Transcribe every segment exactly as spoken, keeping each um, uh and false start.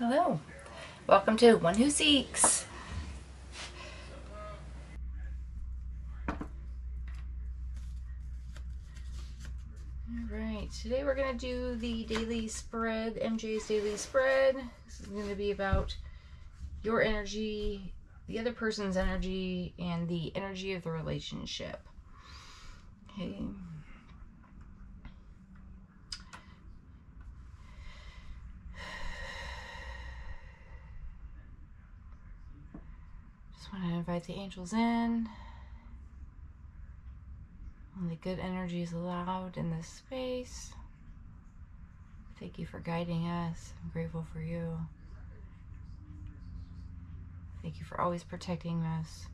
Hello. Welcome to One Who Seeks. Alright, today we're going to do the daily spread, M J's daily spread. This is going to be about your energy, the other person's energy, and the energy of the relationship. Okay. Just want to invite the angels in. Only good energy is allowed in this space. Thank you for guiding us. I'm grateful for you. Thank you for always protecting us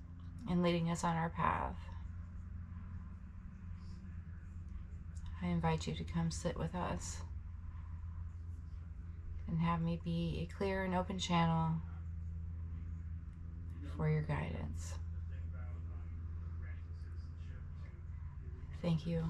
and leading us on our path. I invite you to come sit with us and have me be a clear and open channel for your guidance. Thank you.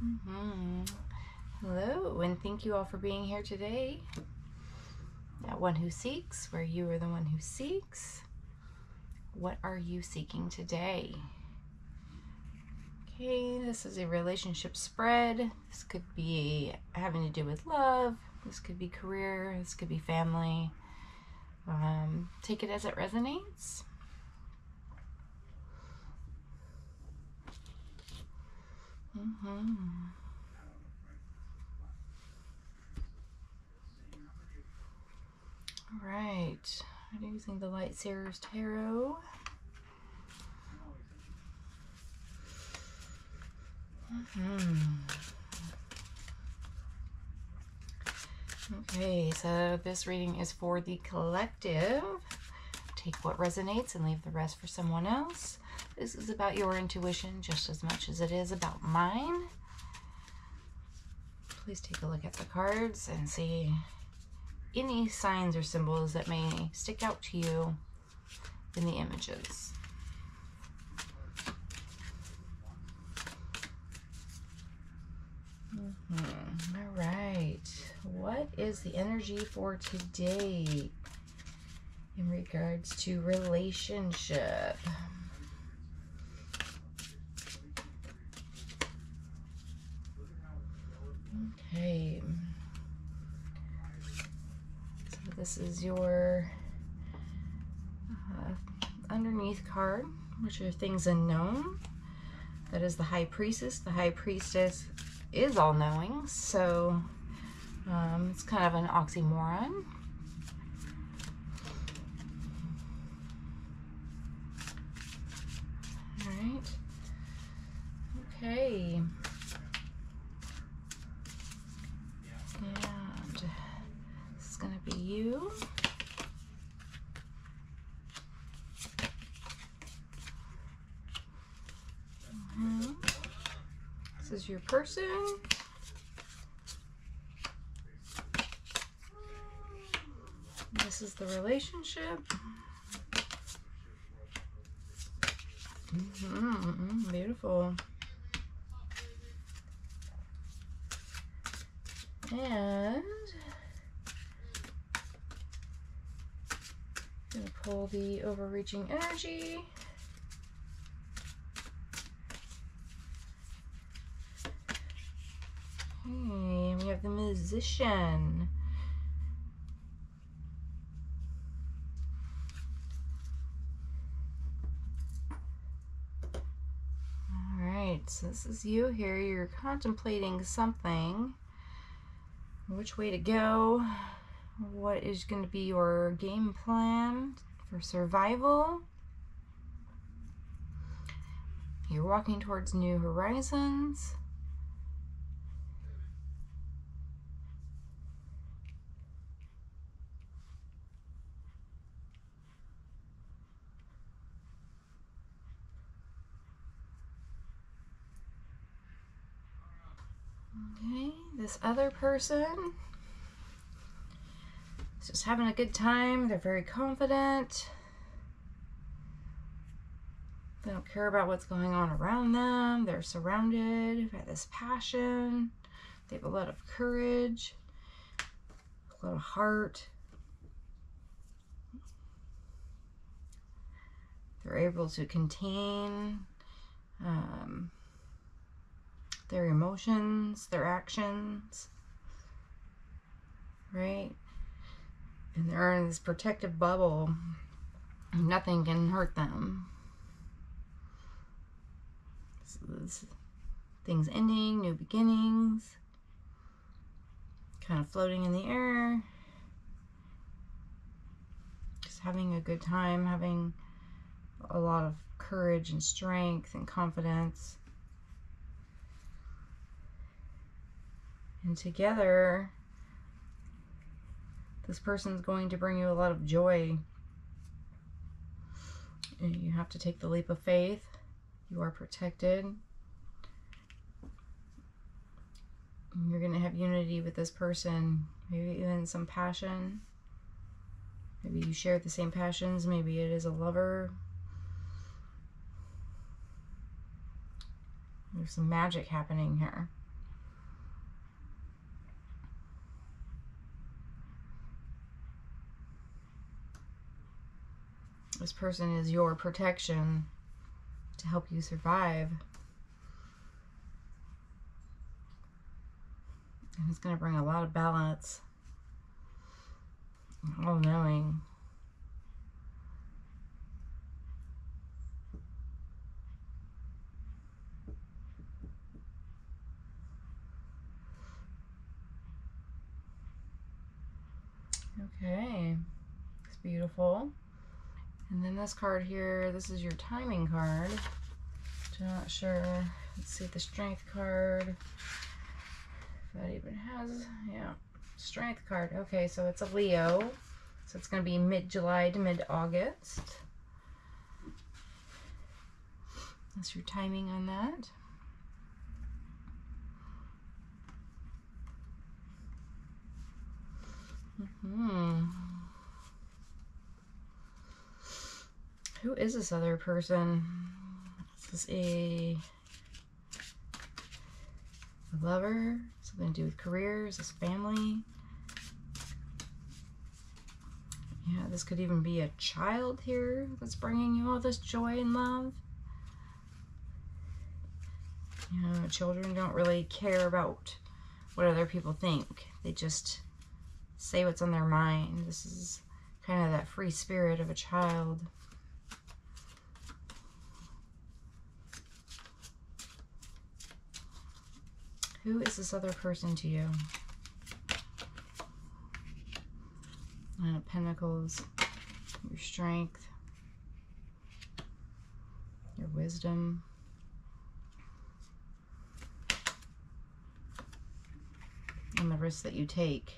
Mm-hmm. Hello, and thank you all for being here today at One Who Seeks, where you are the one who seeks. What are you seeking today? Okay, this is a relationship spread. This could be having to do with love. This could be career. This could be family. Um, take it as it resonates. Mm-hmm. All right, I'm using the Light Seer's Tarot. Mm-hmm. Okay, so this reading is for the collective. Take what resonates and leave the rest for someone else. This is about your intuition just as much as it is about mine. Please take a look at the cards and see any signs or symbols that may stick out to you in the images. Mm-hmm. All right. What is the energy for today in regards to relationship? Okay, so this is your uh, underneath card, which are things unknown. That is the High Priestess. The High Priestess is all-knowing, so um, it's kind of an oxymoron. All right. Okay. You. Mm-hmm. This is your person. This is the relationship. Mm-hmm. Mm-hmm. Beautiful. And gonna pull the overreaching energy. Okay, we have the Magician. All right, so this is you here. You're contemplating something. Which way to go? What is going to be your game plan for survival? You're walking towards new horizons. Okay, this other person is just having a good time. They're very confident. They don't care about what's going on around them. They're surrounded by this passion. They have a lot of courage, a lot of heart. They're able to contain um, their emotions, their actions, right? And they're in this protective bubble. Nothing can hurt them. So this, things ending, new beginnings, kind of floating in the air, just having a good time, having a lot of courage and strength and confidence. And together, this person's going to bring you a lot of joy. And you have to take the leap of faith. You are protected. And you're going to have unity with this person, maybe even some passion. Maybe you share the same passions. Maybe it is a lover. There's some magic happening here. This person is your protection to help you survive. And it's going to bring a lot of balance. All-knowing. Okay, it's beautiful. And then this card here, this is your timing card. I'm not sure. Let's see, the strength card. If that even has, yeah, strength card. Okay, so it's a Leo. So it's going to be mid-July to mid-August. That's your timing on that. Mm-hmm. Who is this other person? Is this a, a lover? Something to do with careers? This family? Yeah, this could even be a child here that's bringing you all this joy and love. You know, children don't really care about what other people think. They just say what's on their mind. This is kind of that free spirit of a child. Who is this other person to you? Nine of Pentacles, your strength, your wisdom. And the risks that you take.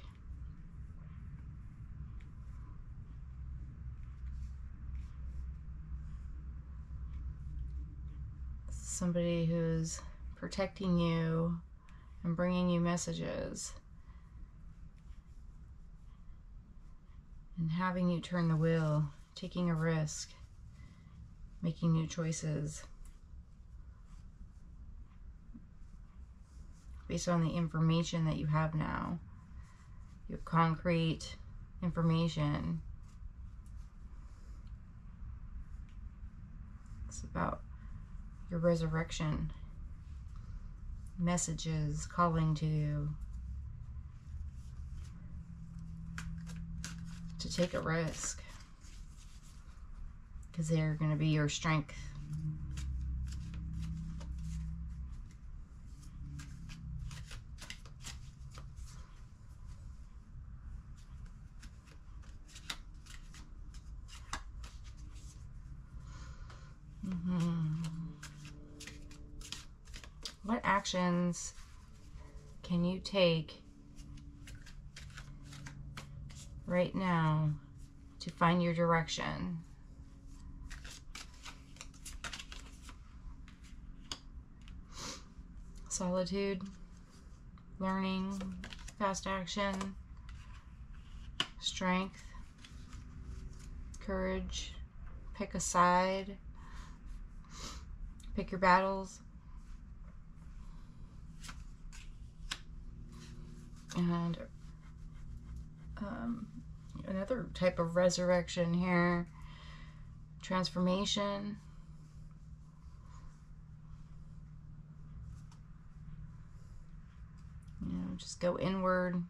Somebody who's protecting you and bringing you messages and having you turn the wheel, taking a risk, making new choices based on the information that you have now. You have concrete information. It's about your resurrection. Messages calling to you to take a risk because they're going to be your strength. What actions can you take right now to find your direction? Solitude, learning, fast action, strength, courage, pick a side, pick your battles, and um, another type of resurrection here, transformation. You know, just go inward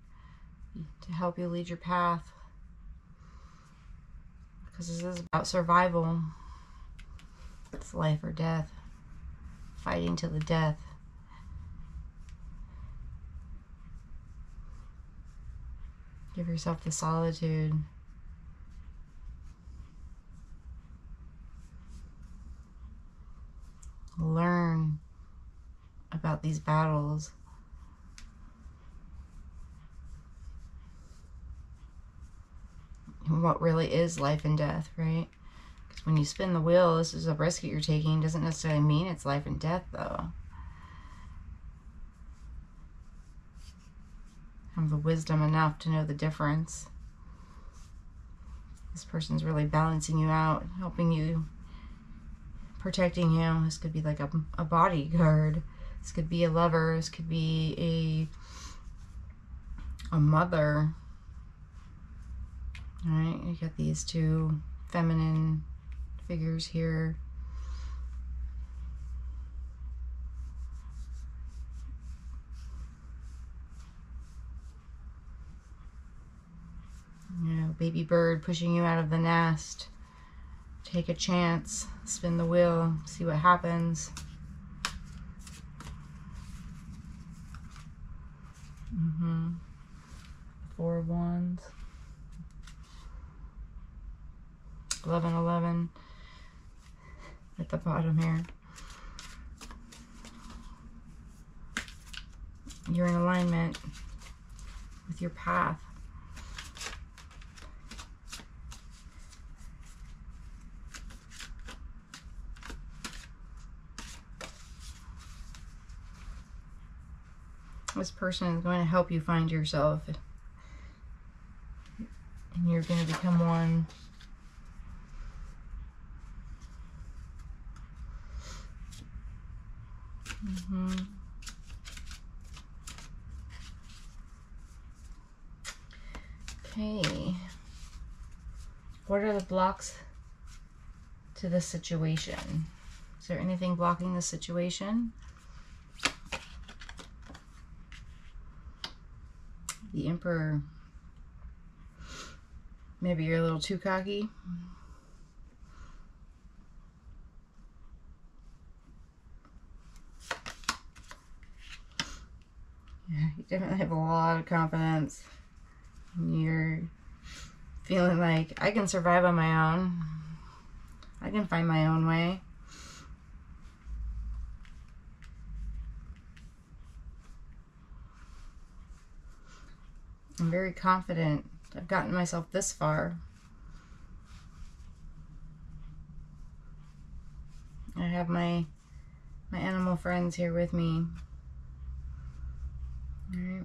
to help you lead your path, because this is about survival. It's life or death, fighting to the death. Give yourself the solitude. Learn about these battles. What really is life and death, right? Because when you spin the wheel, this is a risk that you're taking. It doesn't necessarily mean it's life and death, though. Have the wisdom enough to know the difference. This person's really balancing you out, helping you, protecting you. This could be like a, a bodyguard. This could be a lover. This could be a, a mother. All right, you got these two feminine figures here. You know, baby bird pushing you out of the nest. Take a chance, spin the wheel, see what happens. Mm-hmm. Four of Wands. eleven eleven at the bottom here. You're in alignment with your path. This person is going to help you find yourself, and you're going to become one. Mm-hmm. Okay. What are the blocks to this situation? Is there anything blocking this situation? The Emperor. Maybe you're a little too cocky. You definitely have a lot of confidence. You're feeling like, I can survive on my own. I can find my own way. I'm very confident. I've gotten myself this far. I have my, my animal friends here with me. All right.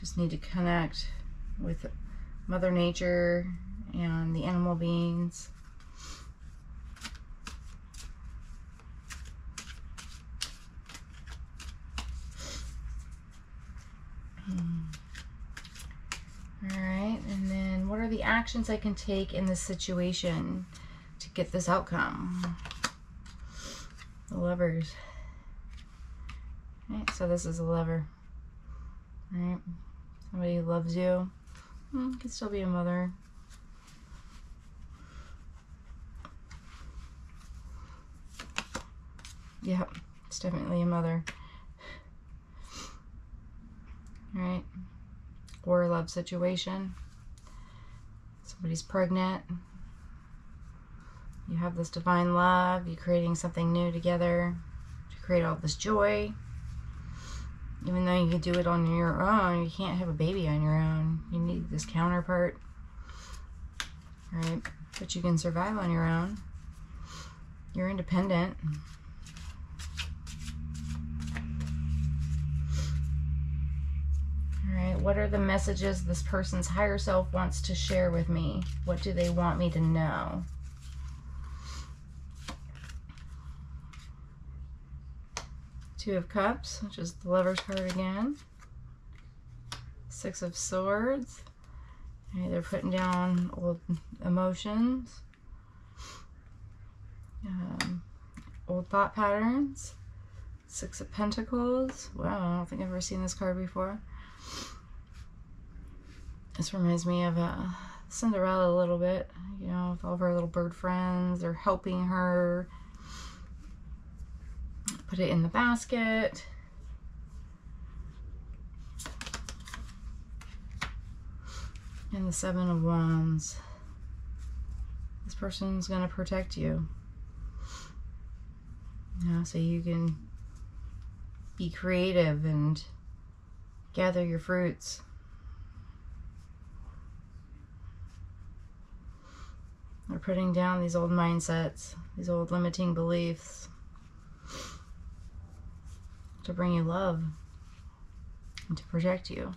Just need to connect with Mother Nature and the animal beings. All right, and then what are the actions I can take in this situation to get this outcome? The Lovers. All right, so this is a lover. All right, somebody who loves you. Mm, could still be a mother. Yep, it's definitely a mother. All right, or a love situation. Somebody's pregnant. You have this divine love, you're creating something new together to create all this joy. Even though you can do it on your own, you can't have a baby on your own. You need this counterpart, right? But you can survive on your own. You're independent. What are the messages this person's higher self wants to share with me? What do they want me to know? Two of Cups, which is the Lovers card again. Six of Swords. Okay, they're putting down old emotions, um, old thought patterns. Six of Pentacles. Wow, I don't think I've ever seen this card before. This reminds me of uh, Cinderella a little bit, you know, with all of her little bird friends. They're helping her. Put it in the basket. And the Seven of Wands. This person's going to protect you. You know, so you can be creative and gather your fruits. They're putting down these old mindsets, these old limiting beliefs to bring you love and to protect you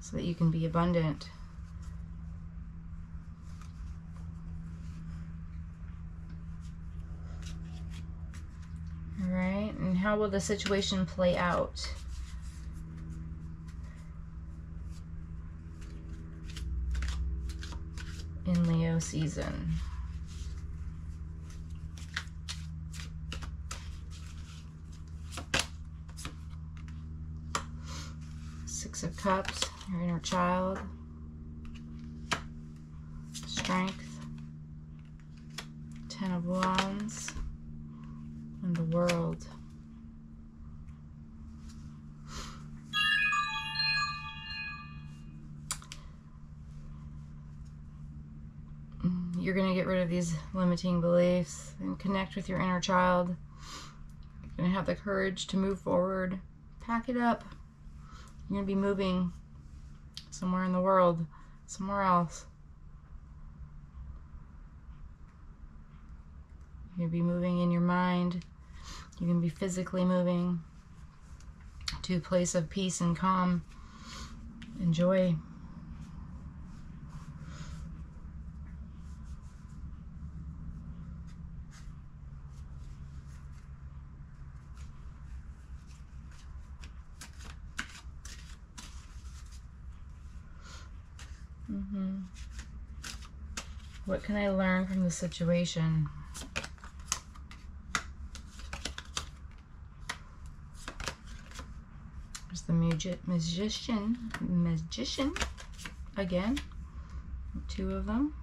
so that you can be abundant. Alright, and how will the situation play out? In Leo season. Six of Cups, your inner child. Strength. Ten of Wands. And the World. You're going to get rid of these limiting beliefs and connect with your inner child. You're going to have the courage to move forward. Pack it up. You're going to be moving somewhere in the world, somewhere else. You're going to be moving in your mind. You're going to be physically moving to a place of peace and calm and joy. Mm-hmm. What can I learn from the situation? There's the magi magician, magician again, two of them.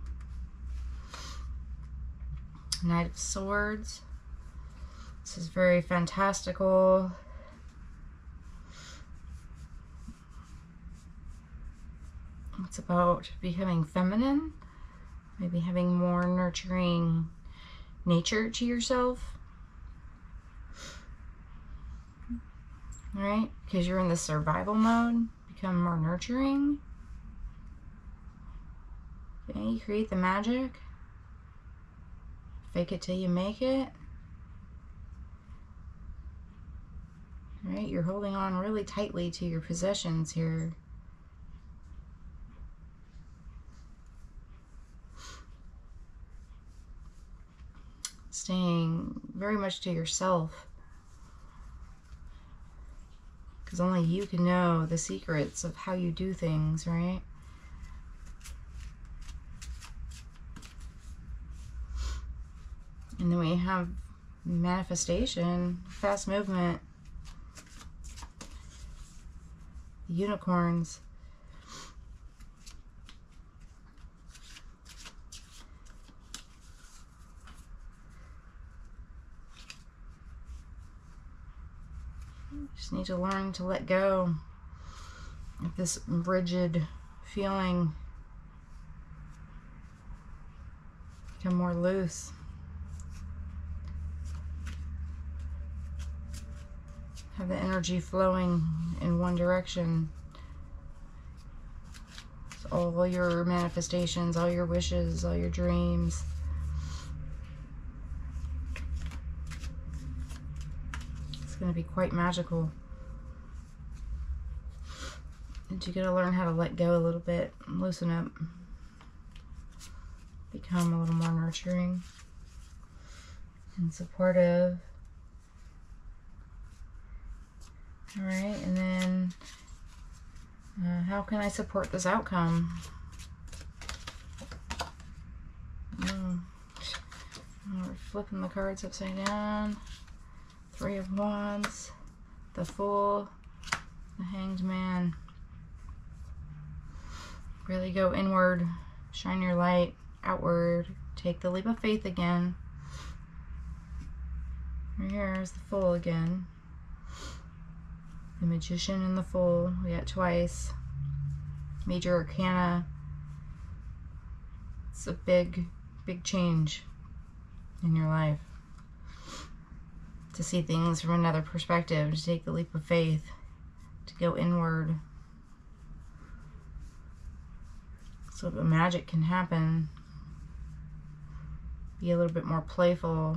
Knight of Swords. This is very fantastical. It's about becoming feminine, maybe having more nurturing nature to yourself, right? Because you're in the survival mode, become more nurturing. Okay, you create the magic. Fake it till you make it. All right, you're holding on really tightly to your possessions here. Staying very much to yourself, because only you can know the secrets of how you do things, right? And then we have manifestation, fast movement, the unicorns. Need to learn to let go of this rigid feeling, become more loose, have the energy flowing in one direction. So all your manifestations, all your wishes, all your dreams. It's going to be quite magical. that you gotta learn how to let go a little bit, loosen up, become a little more nurturing and supportive. All right, and then uh, how can I support this outcome? Mm. We're flipping the cards upside down. Three of Wands, the Fool, the Hanged Man. Really go inward, shine your light outward, take the leap of faith again. Right here is the Fool again. The Magician and the Fool, we got twice. Major Arcana. It's a big, big change in your life. To see things from another perspective, to take the leap of faith, to go inward. So the magic can happen. Be a little bit more playful.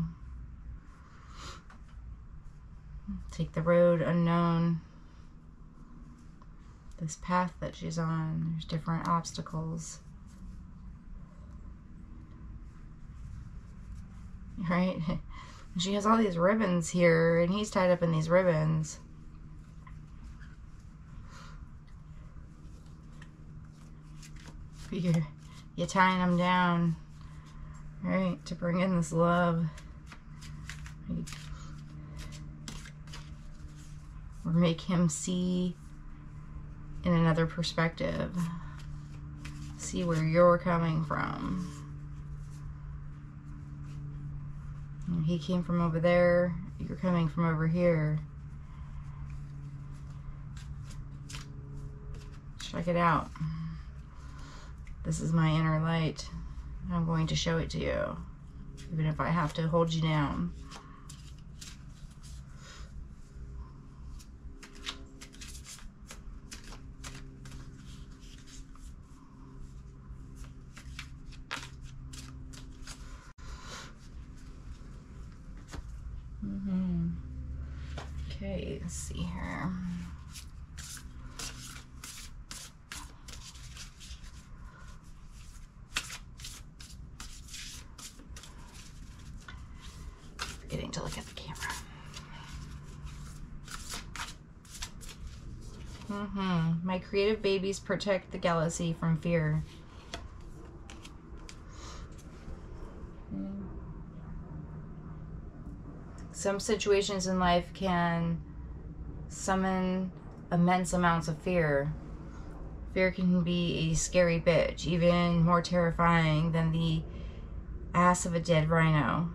Take the road unknown. This path that she's on, there's different obstacles. Right? She has all these ribbons here, and he's tied up in these ribbons. You're, you're tying them down, right, to bring in this love. Or make him see in another perspective. See where you're coming from. He came from over there, you're coming from over here. Check it out. This is my inner light. I'm going to show it to you, even if I have to hold you down. Mm-hmm. My creative babies protect the galaxy from fear. Mm. Some situations in life can summon immense amounts of fear. Fear can be a scary bitch, even more terrifying than the ass of a dead rhino.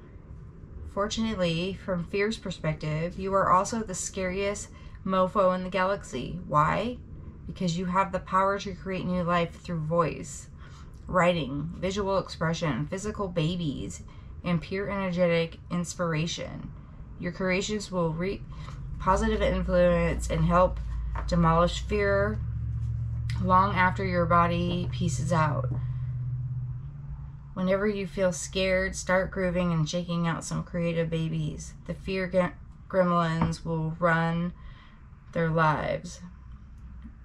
Fortunately, from fear's perspective, you are also the scariest mofo in the galaxy. Why? Because you have the power to create new life through voice, writing, visual expression, physical babies, and pure energetic inspiration. Your creations will reap positive influence and help demolish fear long after your body pieces out. Whenever you feel scared, start grooving and shaking out some creative babies. The fear gremlins will run their lives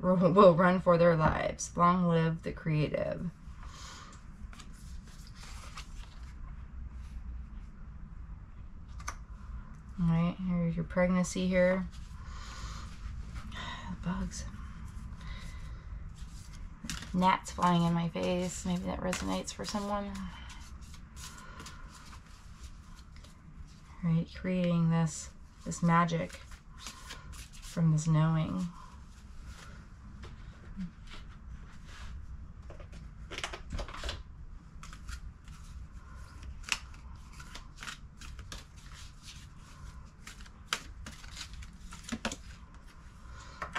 will run for their lives. Long live the creative. All right, here's your pregnancy here. Bugs. Gnats flying in my face. Maybe that resonates for someone. All right, creating this this magic from this knowing.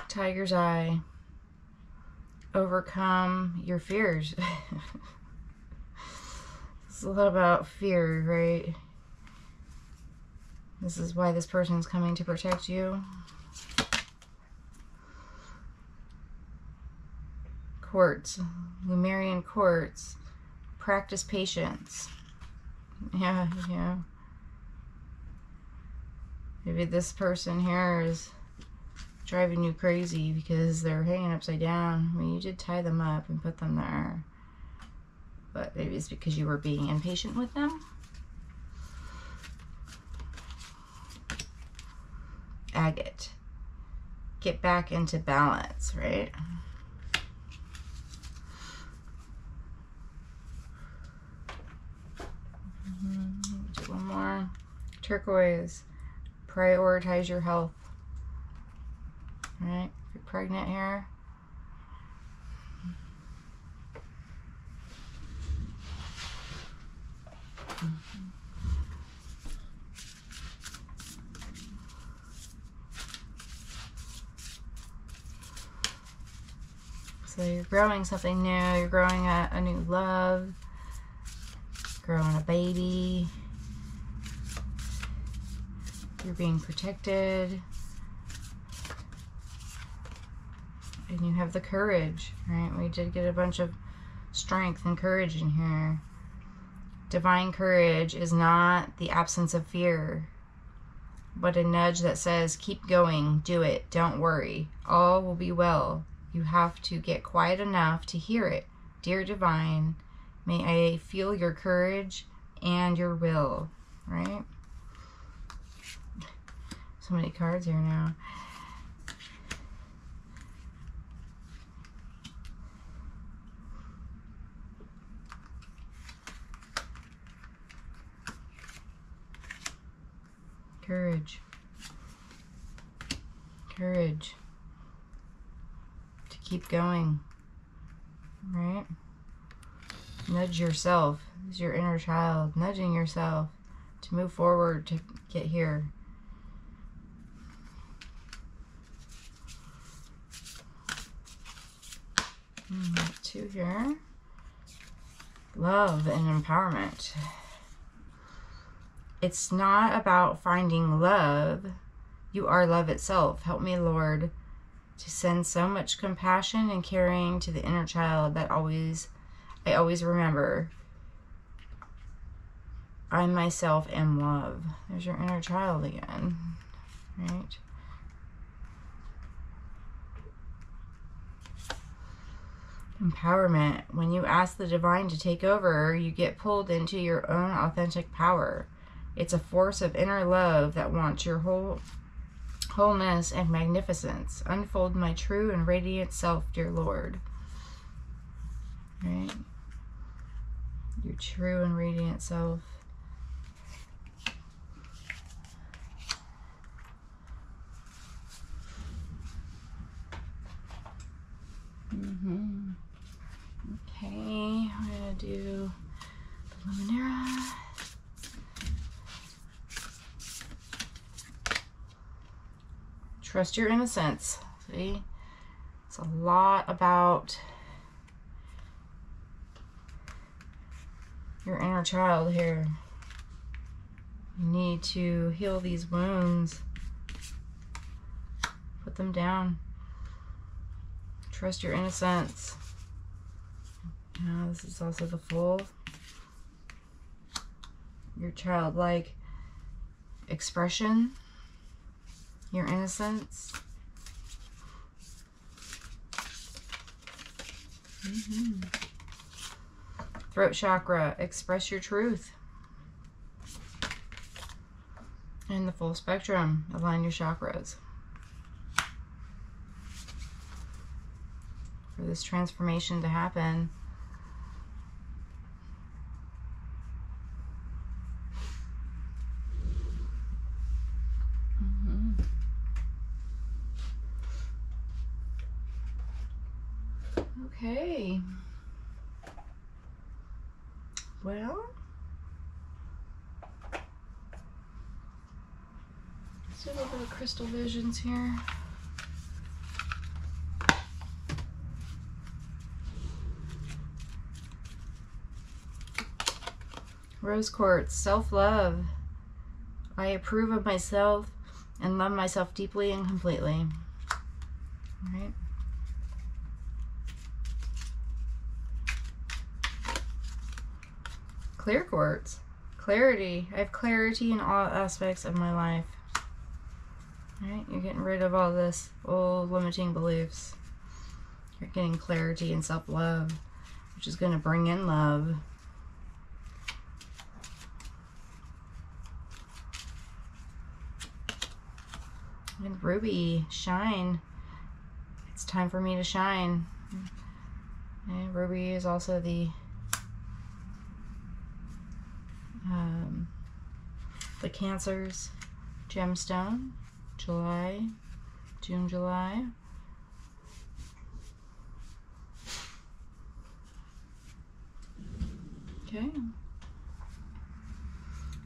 Tiger's eye. Overcome your fears. It's a lot about fear, right? This is why this person's coming to protect you. Quartz, Lumerian Quartz, practice patience. Yeah, yeah. Maybe this person here is driving you crazy because they're hanging upside down. I mean, you did tie them up and put them there, but maybe it's because you were being impatient with them. Agate. Get back into balance, right? Do one more. Turquoise. Prioritize your health. All right? If you're pregnant here. Mm-hmm. So you're growing something new, you're growing a, a new love, growing a baby, you're being protected, and you have the courage, right? We did get a bunch of strength and courage in here. Divine courage is not the absence of fear, but a nudge that says, keep going, do it, don't worry, all will be well. You have to get quiet enough to hear it. Dear Divine, may I feel your courage and your will, right? So many cards here now. Courage. Courage. Keep going, right? Nudge yourself. This is your inner child nudging yourself to move forward, to get here. Two here. Love and empowerment. It's not about finding love. You are love itself. Help me, Lord, to send so much compassion and caring to the inner child that always, I always remember I myself am love. There's your inner child again, right? Empowerment. When you ask the divine to take over, you get pulled into your own authentic power. It's a force of inner love that wants your whole wholeness and magnificence. Unfold my true and radiant self, dear Lord. Right? Your true and radiant self. Mm-hmm. Okay, I'm gonna do the Luminara. Trust your innocence. See? It's a lot about your inner child here. You need to heal these wounds. Put them down. Trust your innocence. Now, this is also the Fool. Your childlike expression. Your innocence. Mm-hmm. Throat chakra. Express your truth. And the full spectrum. Align your chakras. For this transformation to happen. Okay, well, let's do a little bit of crystal visions here. Rose quartz, self-love. I approve of myself and love myself deeply and completely. All right. Clear quartz. Clarity. I have clarity in all aspects of my life. Alright, you're getting rid of all this old limiting beliefs. You're getting clarity and self-love, which is going to bring in love. And Ruby, shine. It's time for me to shine. And Ruby is also the um, the Cancer's gemstone. July, June, July. Okay.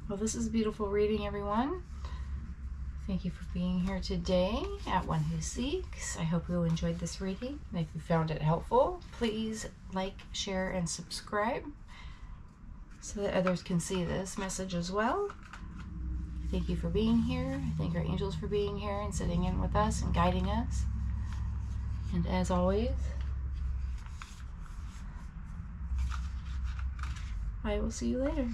Well, this is a beautiful reading, everyone. Thank you for being here today at One Who Seeks. I hope you enjoyed this reading. And if you found it helpful, please like, share, and subscribe so that others can see this message as well. Thank you for being here. Thank our angels for being here and sitting in with us and guiding us. And as always, I will see you later.